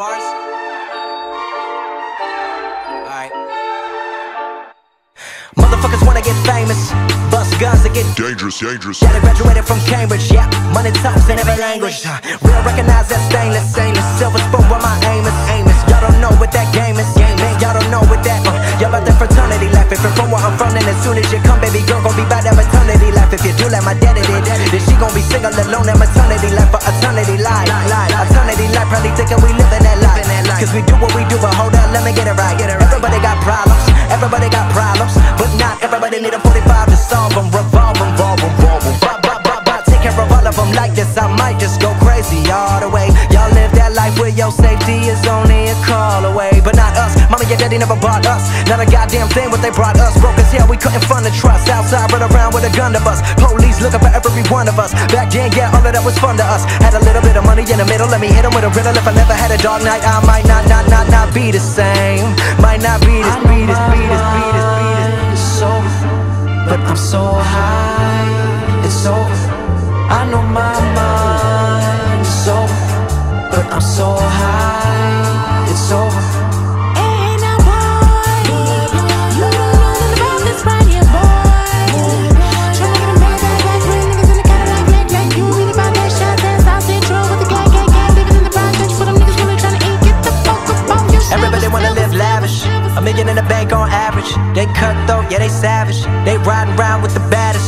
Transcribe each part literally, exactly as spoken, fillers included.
bars? Alright. Motherfuckers wanna get famous, bust guns to get dangerous, dangerous. Yeah, they graduated from Cambridge, yeah. Money talks in every language. Huh. Real recognize that stainless, stainless. Silver spoon where my aim is, aim is. Y'all don't know what that game is, game is. Y'all don't know what that. Uh, y'all about the fraternity life. If you're from where I'm from, then as soon as you come, baby girl, gon' be by that maternity life. If you do like my daddy did, then she gon' be single alone at maternity life for eternity life. Eternity life, probably thinking we living that life. Cause we do what we do, but hold up, let me get it right. Everybody got problems, everybody got problems, but not everybody need a forty-five to solve them. Revolve them, revolve them, revolve them. Bye, bye, bye, bye. Take care of all of them like this. I might just go crazy all the way. Y'all live that life where your safety is only a call away, but not us. Mommy and daddy never bought us. Not a goddamn thing what they brought us. Broke as hell, we couldn't fund the trust. Outside, run around with a gun to bust. Police looking for every one of us. Back then, yeah, all of that was fun to us. Had a little bit of money in the middle. Let me hit him with a riddle. If I never had a dark night, I might not, not, not, not be the same. Might not be this, be this, be this, be this, be this. It's over, but I'm so high. It's over. I know my mind is over, but I'm so high. It's over. A million in the bank on average. They cutthroat, yeah, they savage. They riding round with the baddest.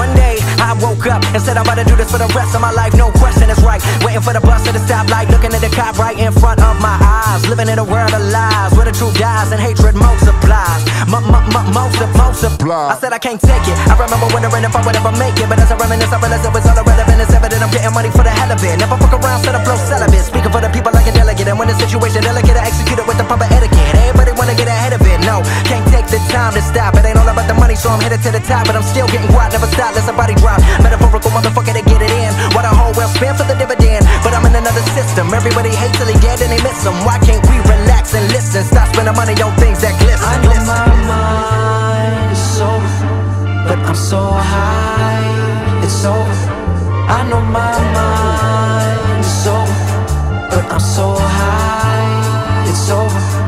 One day, I woke up and said I'm about to do this for the rest of my life. No question, it's right. Waiting for the bus at the stoplight, looking at the cop right in front of my eyes. Living in a world of lies, where the truth dies and hatred multiplies. M-m-m-multiplies. I said I can't take it. I remember wondering if I would ever make it, but as I reminisce, I realize it was all irrelevant. It's evident I'm getting money for the hell of it. Never fuck around, set up, blow celibate. Speaking for the people like a delegate, and when the situation delicate, I execute it with the proper etiquette. Everybody wanna get ahead of it. No, can't take the time to stop. It ain't all about the money, so I'm headed to the top. But I'm still getting quiet, never stop, let somebody drop. Metaphorical motherfucker to get it in. What a whole well spent for the dividend. But I'm in another system. Everybody hates till he dead and they miss him. Why can't we relax and listen? Stop spending money on things that glisten. I know my mind is over, but I'm so high. It's over. I know my mind is over, but I'm so high. It's over.